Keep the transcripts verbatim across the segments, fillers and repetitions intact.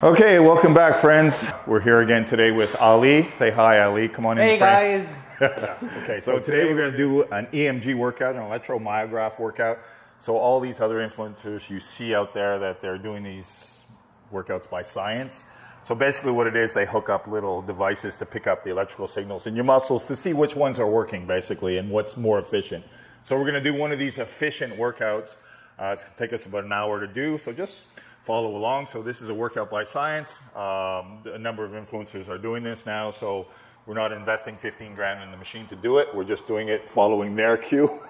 Okay, welcome back, friends. We're here again today with Ali. Say hi, Ali. Come on in. Hey, guys. Okay, so, so today, today we're going to do an E M G workout, an electromyograph workout. So all these other influencers you see out there that they're doing these workouts by science. So basically what it is, they hook up little devices to pick up the electrical signals in your muscles to see which ones are working, basically, and what's more efficient. So we're going to do one of these efficient workouts. Uh, it's going to take us about an hour to do, so just follow along. So this is a workout by science. Um, a number of influencers are doing this now, so we're not investing fifteen grand in the machine to do it. We're just doing it following their cue.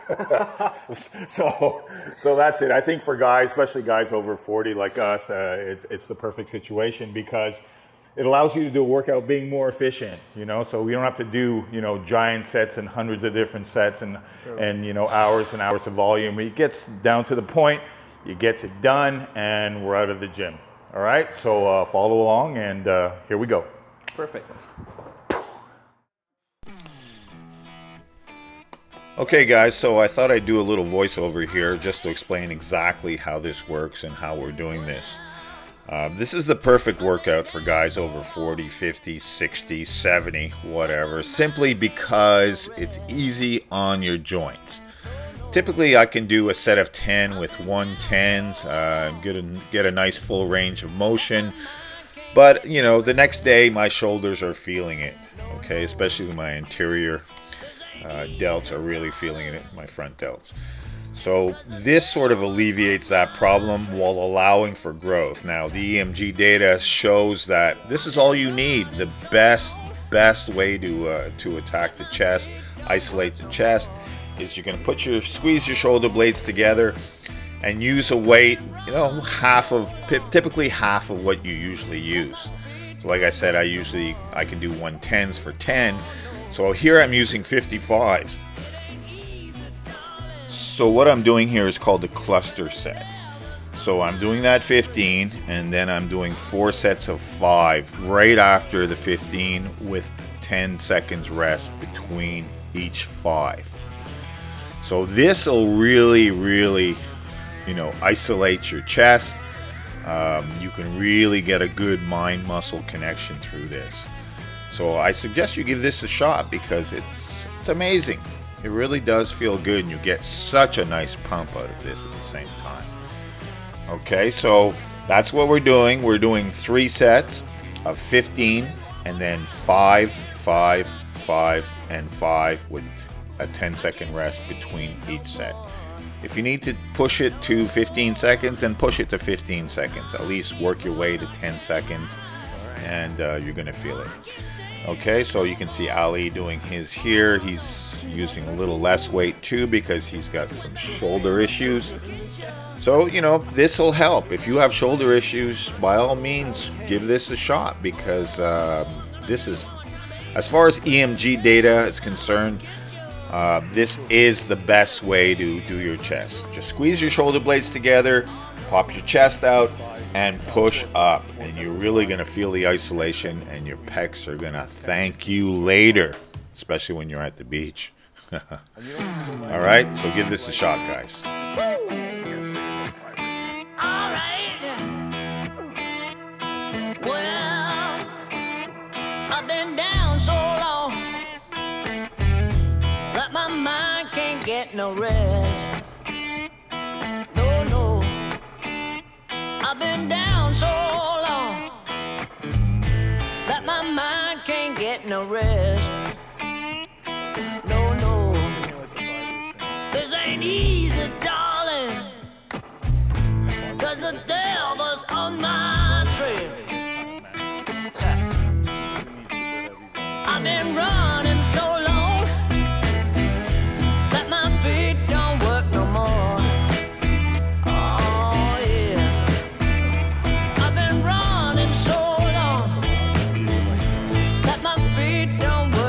so, so that's it. I think for guys, especially guys over forty like us, uh, it, it's the perfect situation because it allows you to do a workout being more efficient, you know, so we don't have to do, you know, giant sets and hundreds of different sets and, sure. and you know, hours and hours of volume. It gets down to the point. It gets it done, and we're out of the gym. All right, so uh, follow along, and uh, here we go. Perfect. Okay, guys, so I thought I'd do a little voiceover here just to explain exactly how this works and how we're doing this. Uh, this is the perfect workout for guys over forty, fifty, sixty, seventy, whatever, simply because it's easy on your joints. Typically, I can do a set of ten with one tens, uh, get, a, get a nice full range of motion, but you know, the next day my shoulders are feeling it, okay, especially my anterior uh, delts are really feeling it, my front delts. So this sort of alleviates that problem while allowing for growth. Now, the E M G data shows that this is all you need, the best, best way to, uh, to attack the chest, isolate the chest, is you're going to put your squeeze your shoulder blades together and use a weight, you know, half of typically half of what you usually use. So like I said, I usually I can do one tens for ten. So here I'm using fifty-fives. So what I'm doing here is called the cluster set. So I'm doing that fifteen and then I'm doing four sets of five right after the fifteen with ten seconds rest between each five. So this will really, really, you know, isolate your chest. Um, you can really get a good mind-muscle connection through this. So I suggest you give this a shot because it's, it's amazing. It really does feel good and you get such a nice pump out of this at the same time. Okay, so that's what we're doing. We're doing three sets of fifteen and then five, five, five, and five with a ten second rest between each set. If you need to push it to fifteen seconds, then push it to fifteen seconds. At least work your way to ten seconds and uh, you're gonna feel it. Okay, so you can see Ali doing his here. He's using a little less weight too because he's got some shoulder issues. So, you know, this will help. If you have shoulder issues, by all means, give this a shot because um, this is, as far as E M G data is concerned, Uh, this is the best way to do your chest. Just squeeze your shoulder blades together, pop your chest out, and push up. And you're really going to feel the isolation, and your pecs are going to thank you later, especially when you're at the beach. All right, so give this a shot, guys. Get no rest. No, no. I've been down so long that my mind can't get no rest. No, no. This ain't easy, darling. 'Cause the devil's on my trail. I've been running so long. Don't worry.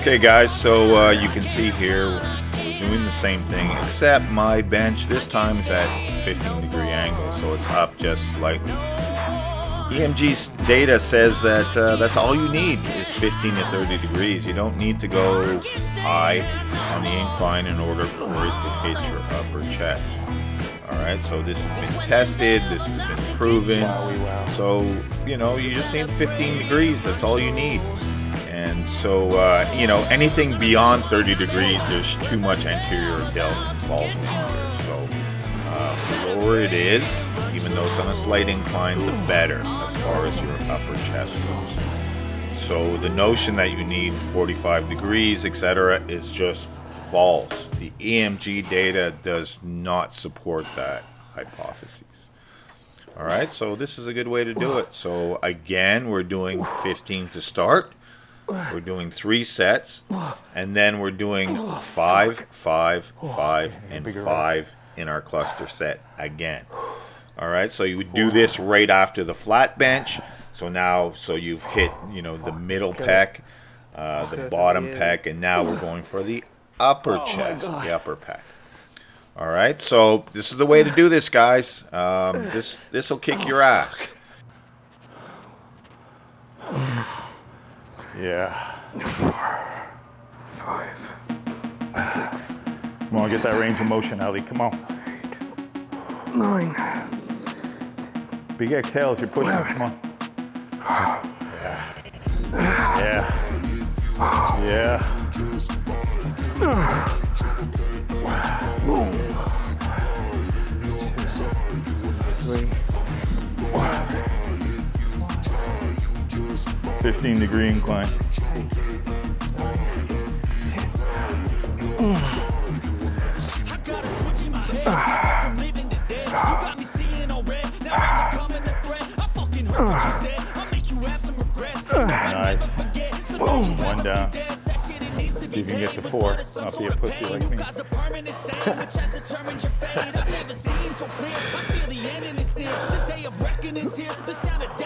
Okay guys, so uh, you can see here we're doing the same thing, except my bench this time is at fifteen degree angle, so it's up just slightly. E M G's data says that uh, that's all you need is fifteen to thirty degrees. You don't need to go high on the incline in order for it to hit your upper chest. Alright, so this has been tested, this has been proven, so you know, you just need fifteen degrees, that's all you need. And so, uh, you know, anything beyond thirty degrees, there's too much anterior delt involved in here. So, uh, the lower it is, even though it's on a slight incline, the better as far as your upper chest goes. So the notion that you need forty-five degrees, et cetera, is just false. The E M G data does not support that hypothesis. All right, so this is a good way to do it. So again, we're doing fifteen to start. We're doing three sets, and then we're doing five, five, five, and five in our cluster set again. All right, so you would do this right after the flat bench. So now, so you've hit, you know, the middle pec, uh, the bottom pec, and now we're going for the upper chest, the upper pec. All right, so this is the way to do this, guys. Um, this this will kick your ass. Yeah. Four, five, six. Come on, get that range of motion, Ali. Come on. Eight, nine. Big exhales. You're pushing. Come on. Yeah. Yeah. Yeah. Boom. Three. fifteen degree incline. Nice. Boom. One down. See if you can get to four. Not be a pussy like me.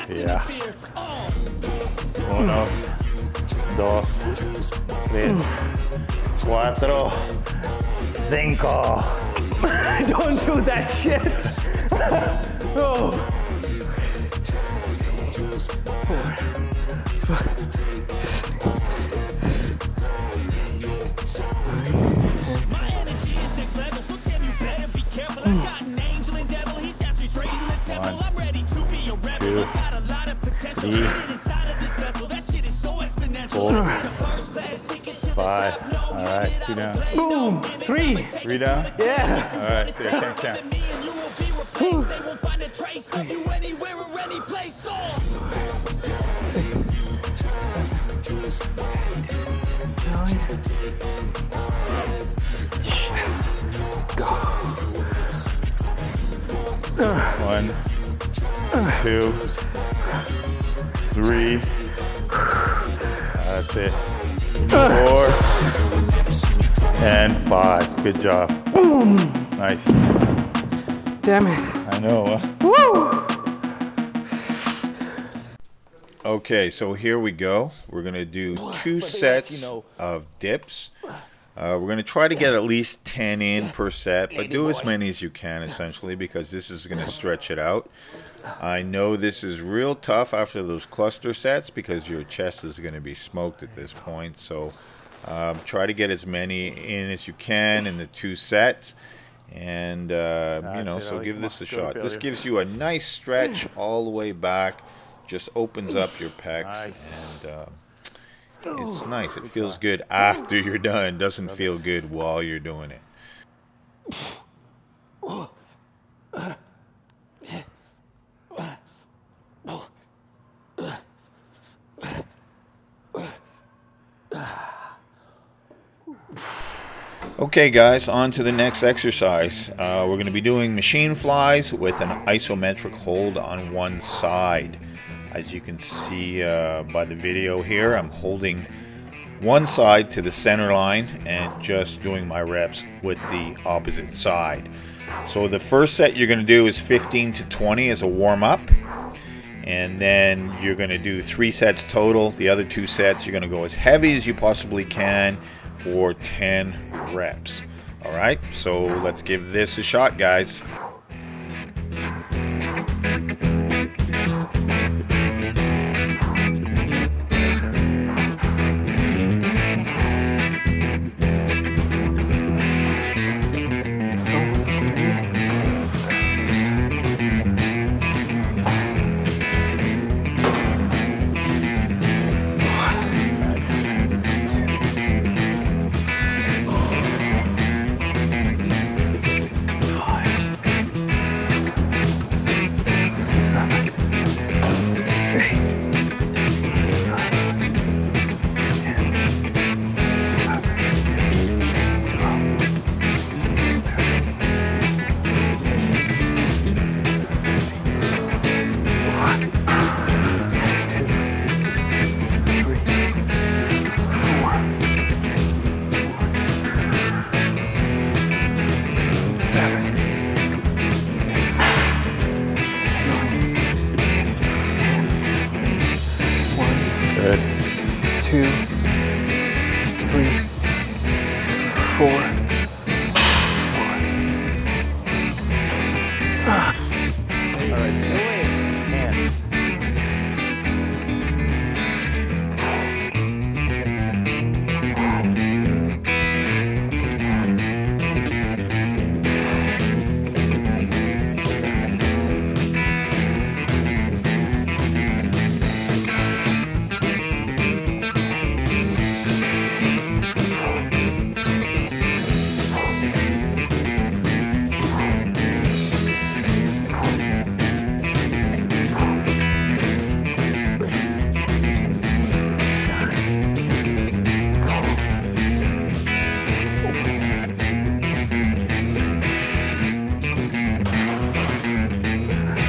Yeah. Uno, dos, tres, cuatro, cinco. Don't do that shit. Oh. Four, five. My energy is next level, so damn you better be careful. I got an angel and devil, he's after me straight in the temple. I'm ready to be a rebel. I got a lot of potential. Four, five, all right, two down. Boom, three. Three down? Yeah. All right, so you can't count. One, two, three. That's it. Four and five. Good job. Boom. Nice. Damn it. I know. Huh? Woo. Okay, so here we go. We're gonna do two sets of dips. Uh, we're gonna try to get at least ten in per set, but do as many as you can, essentially, because this is gonna stretch it out. I know this is real tough after those cluster sets because your chest is going to be smoked at this point. So um, try to get as many in as you can in the two sets. And, uh, you know, so give this a shot. This gives you a nice stretch all the way back. Just opens up your pecs. And um, it's nice. It feels good after you're done. Doesn't feel good while you're doing it. Okay guys, on to the next exercise. Uh, we're going to be doing machine flies with an isometric hold on one side. As you can see uh, by the video here, I'm holding one side to the center line and just doing my reps with the opposite side. So the first set you're going to do is fifteen to twenty as a warm-up. and then you're going to do three sets total. The other two sets you're going to go as heavy as you possibly can for ten reps. All right, so let's give this a shot, guys.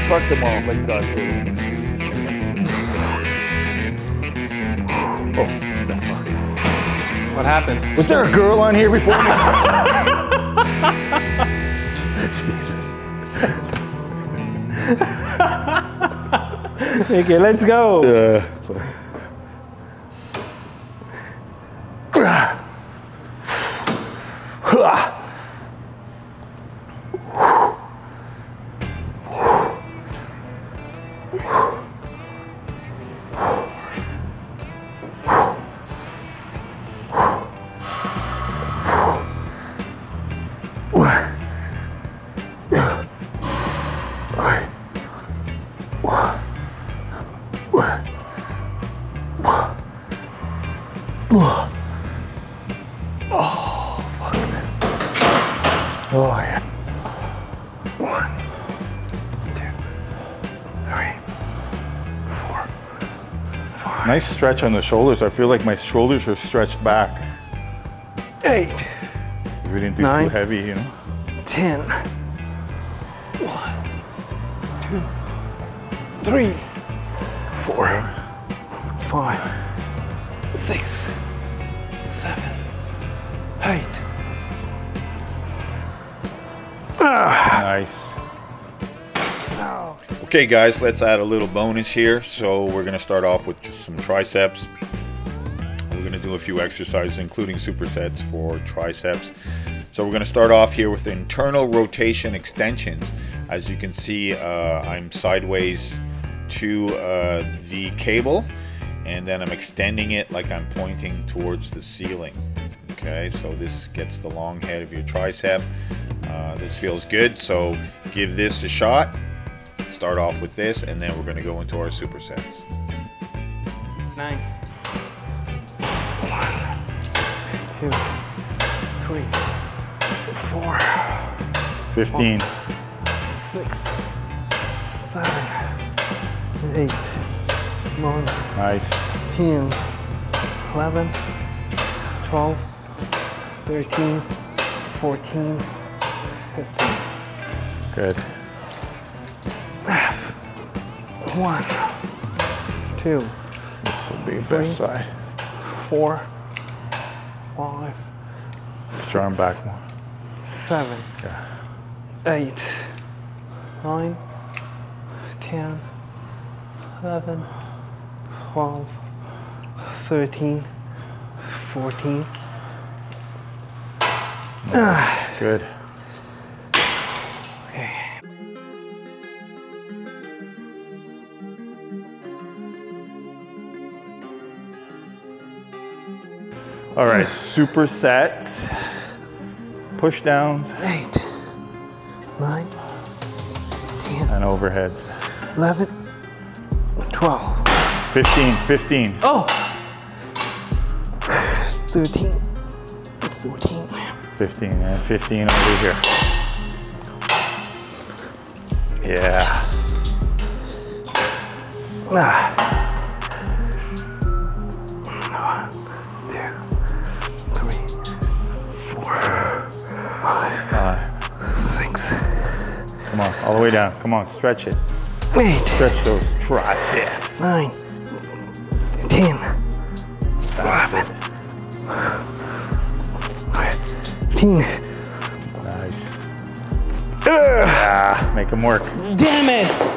Fuck them all, like that. Oh, what the fuck? What happened? Was there a girl on here before me? Jesus. Okay, let's go. Uh. Oh, yeah. One, two, three, four, five. Nice stretch on the shoulders. I feel like my shoulders are stretched back. Eight. We didn't do nine, too heavy, you know? ten. One, two, three, four, five, six, seven, eight. Nice. Okay guys, let's add a little bonus here. So we're gonna start off with just some triceps. We're gonna do a few exercises including supersets for triceps. So we're gonna start off here with internal rotation extensions. As you can see, uh, I'm sideways to uh, the cable, and then I'm extending it like I'm pointing towards the ceiling. Okay, so this gets the long head of your tricep. Uh, this feels good, so give this a shot. Start off with this, and then we're going to go into our supersets. Nice. One, two, three, four, fifteen, five, six, seven, eight, nine, nice, ten, eleven, twelve, thirteen, fourteen. Good. One, two, this will be three, best side. Four, five, turn back one. Seven, yeah. Eight, nine, ten, eleven, twelve, thirteen, fourteen. Good. All right, supersets, push downs. Eight, nine, ten. And overheads. Eleven, twelve. Fifteen, fifteen. Oh! Thirteen, fourteen. Fifteen, and fifteen over here. Yeah. Ah. Come on, all the way down. Come on, stretch it. Eight. Stretch those triceps. Nine. Ten. Eleven. Fifteen. Nice. Ugh. Ah, make them work. Damn it!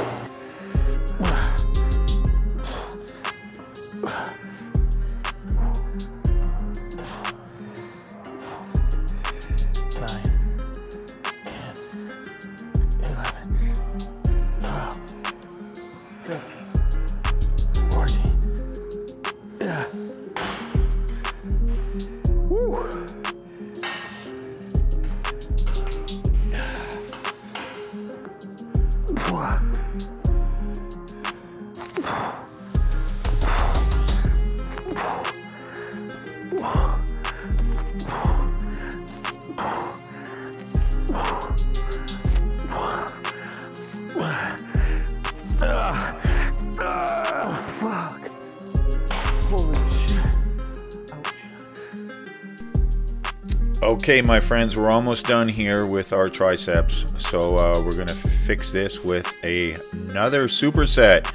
Okay, my friends, we're almost done here with our triceps. So uh, we're gonna fix this with a, another superset.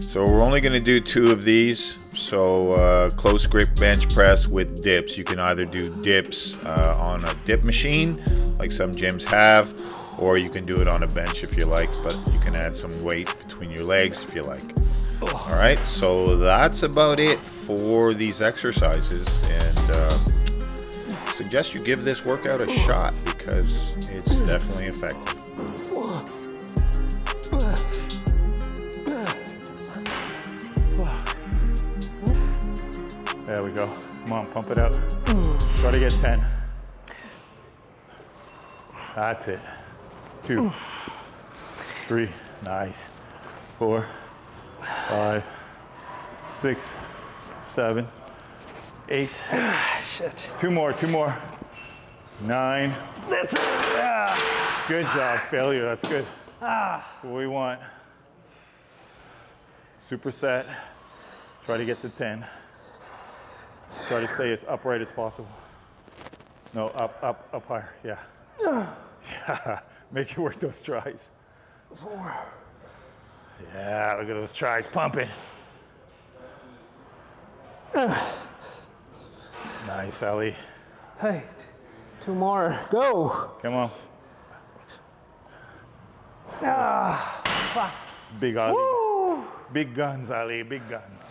So we're only gonna do two of these. So uh, close grip bench press with dips. You can either do dips uh, on a dip machine, like some gyms have, or you can do it on a bench if you like, but you can add some weight between your legs if you like. All right, so that's about it for these exercises. And uh, suggest you give this workout a shot because it's definitely effective. There we go. Come on, pump it up. Try to get ten. That's it. Two, three, nice. Four, five, six, seven. Eight. Ah, shit. Two more, two more. Nine. That's it. Ah. Good job, failure, that's good. Ah. That's what we want. Superset. Try to get to ten. Try to stay as upright as possible. No, up, up, up higher, yeah. Ah. Yeah, make it work those tries. Four. Yeah, look at those tries pumping. Ah. Nice, Ali. Hey, two more. Go. Come on. Ah, fuck. It's big Ali. Woo. Big guns, Ali. Big guns.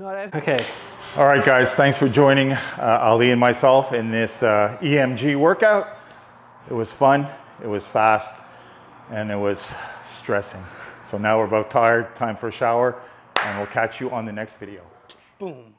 Okay. All right, guys. Thanks for joining uh, Ali and myself in this uh, E M G workout. It was fun. It was fast, and it was stressing. So now we're both tired. Time for a shower, and we'll catch you on the next video. Boom.